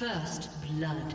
First blood.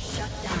Shut down.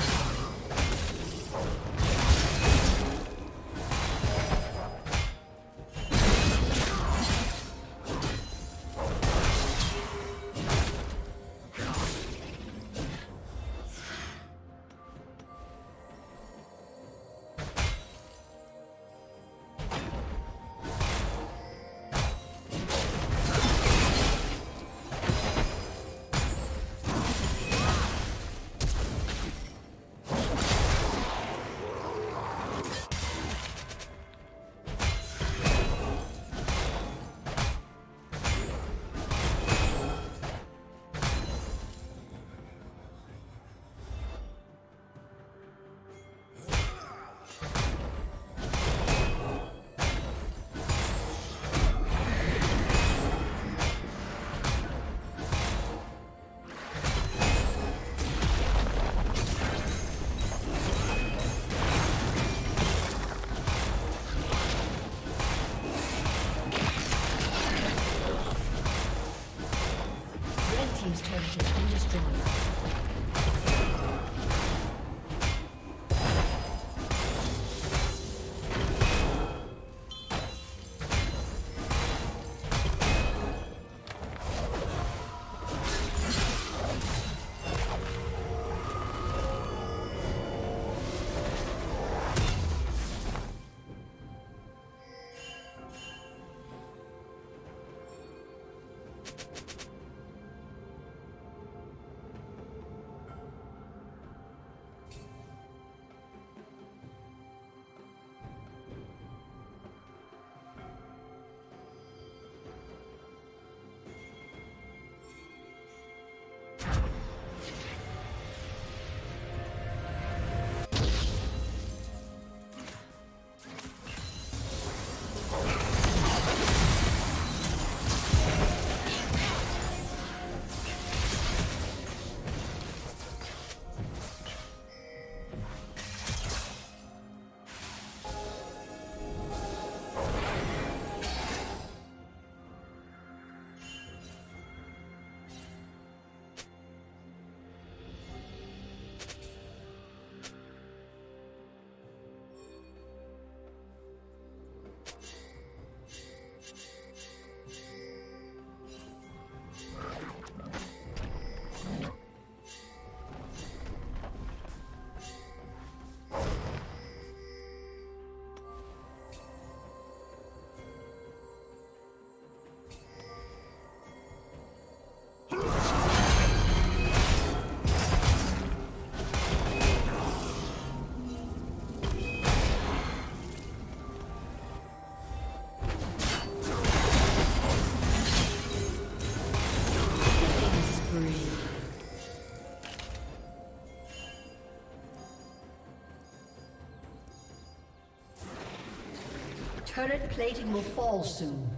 Turret plating will fall soon.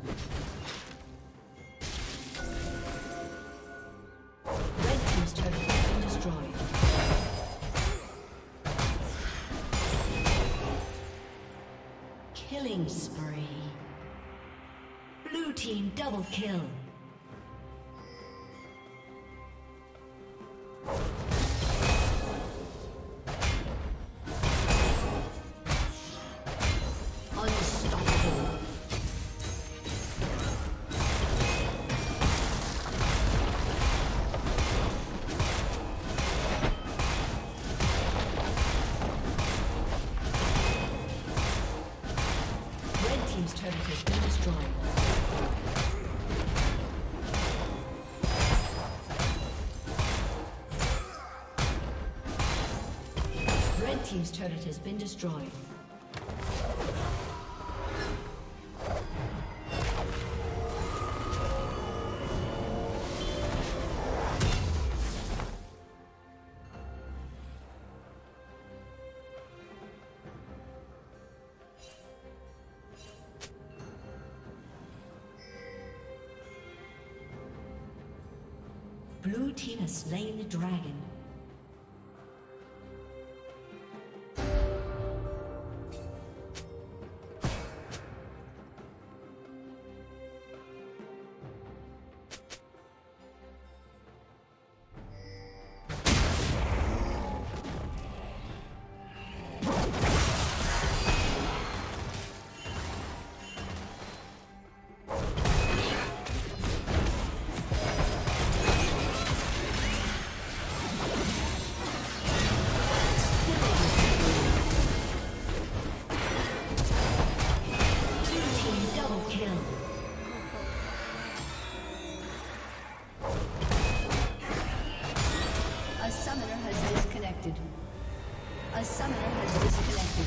Team's turret has been destroyed. Blue team has slain the dragon. A summoner has disconnected.